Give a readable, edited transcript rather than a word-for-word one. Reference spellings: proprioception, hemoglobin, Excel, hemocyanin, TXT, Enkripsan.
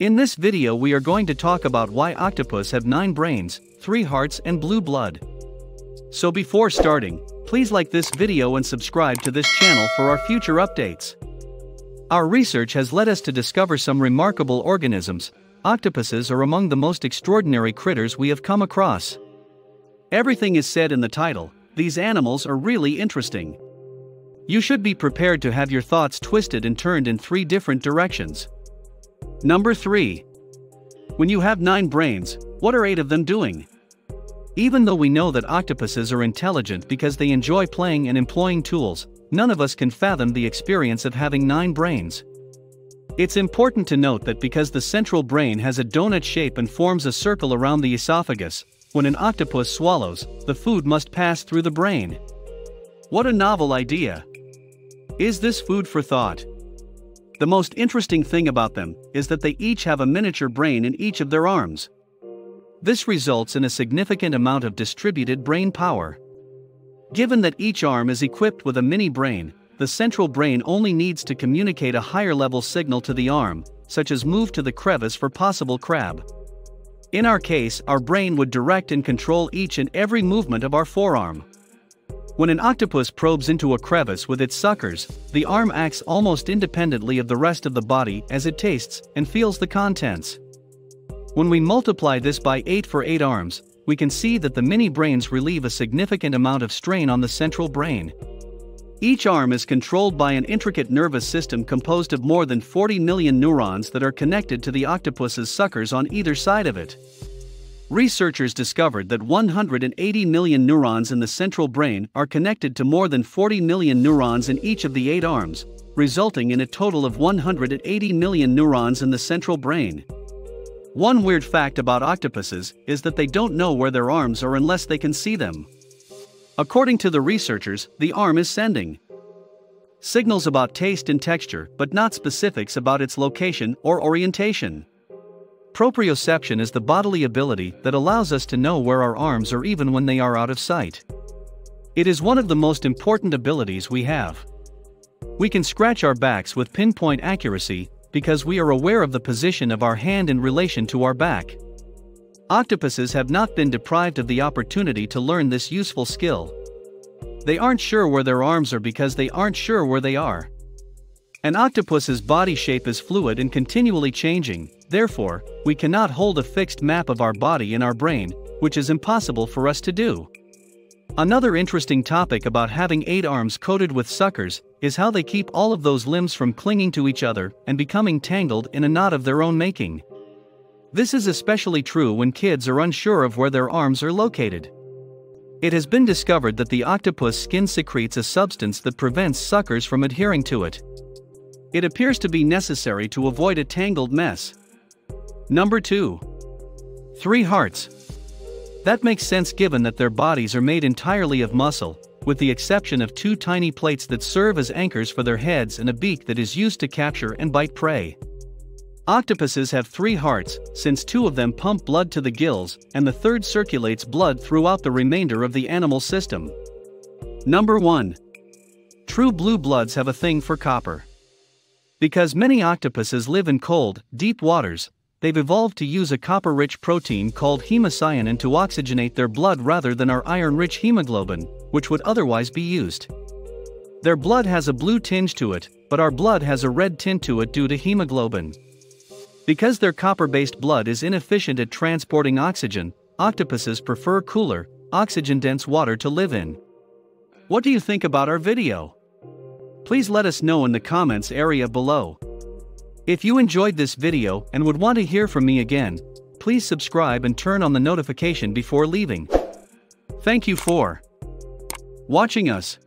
In this video we are going to talk about why octopus have 9 brains, 3 hearts and blue blood. So before starting, please like this video and subscribe to this channel for our future updates. Our research has led us to discover some remarkable organisms. Octopuses are among the most extraordinary critters we have come across. Everything is said in the title, these animals are really interesting. You should be prepared to have your thoughts twisted and turned in 3 different directions. Number 3. When you have 9 brains, what are 8 of them doing? Even though we know that octopuses are intelligent because they enjoy playing and employing tools, none of us can fathom the experience of having 9 brains. It's important to note that because the central brain has a donut shape and forms a circle around the esophagus, when an octopus swallows, the food must pass through the brain. What a novel idea! Is this food for thought? The most interesting thing about them is that they each have a miniature brain in each of their arms. This results in a significant amount of distributed brain power. Given that each arm is equipped with a mini brain, the central brain only needs to communicate a higher level signal to the arm, such as move to the crevice for possible crab. In our case, our brain would direct and control each and every movement of our forearm. When an octopus probes into a crevice with its suckers, the arm acts almost independently of the rest of the body as it tastes and feels the contents. When we multiply this by 8 for 8 arms, we can see that the mini brains relieve a significant amount of strain on the central brain. Each arm is controlled by an intricate nervous system composed of more than 40 million neurons that are connected to the octopus's suckers on either side of it. Researchers discovered that 180 million neurons in the central brain are connected to more than 40 million neurons in each of the 8 arms, resulting in a total of 180 million neurons in the central brain. One weird fact about octopuses is that they don't know where their arms are unless they can see them. According to the researchers, the arm is sending signals about taste and texture, but not specifics about its location or orientation. Proprioception is the bodily ability that allows us to know where our arms are even when they are out of sight. It is one of the most important abilities we have. We can scratch our backs with pinpoint accuracy because we are aware of the position of our hand in relation to our back. Octopuses have not been deprived of the opportunity to learn this useful skill. They aren't sure where their arms are because they aren't sure where they are. An octopus's body shape is fluid and continually changing. Therefore, we cannot hold a fixed map of our body in our brain, which is impossible for us to do. Another interesting topic about having 8 arms coated with suckers is how they keep all of those limbs from clinging to each other and becoming tangled in a knot of their own making. This is especially true when kids are unsure of where their arms are located. It has been discovered that the octopus skin secretes a substance that prevents suckers from adhering to it. It appears to be necessary to avoid a tangled mess. Number 2. 3 hearts. That makes sense given that their bodies are made entirely of muscle, with the exception of 2 tiny plates that serve as anchors for their heads and a beak that is used to capture and bite prey. Octopuses have 3 hearts, since 2 of them pump blood to the gills, and the third circulates blood throughout the remainder of the animal system. Number 1. True blue bloods have a thing for copper. Because many octopuses live in cold, deep waters, they've evolved to use a copper-rich protein called hemocyanin to oxygenate their blood rather than our iron-rich hemoglobin, which would otherwise be used. Their blood has a blue tinge to it, but our blood has a red tint to it due to hemoglobin. Because their copper-based blood is inefficient at transporting oxygen, octopuses prefer cooler, oxygen-dense water to live in. What do you think about our video? Please let us know in the comments area below. If you enjoyed this video and would want to hear from me again, please subscribe and turn on the notification before leaving. Thank you for watching us.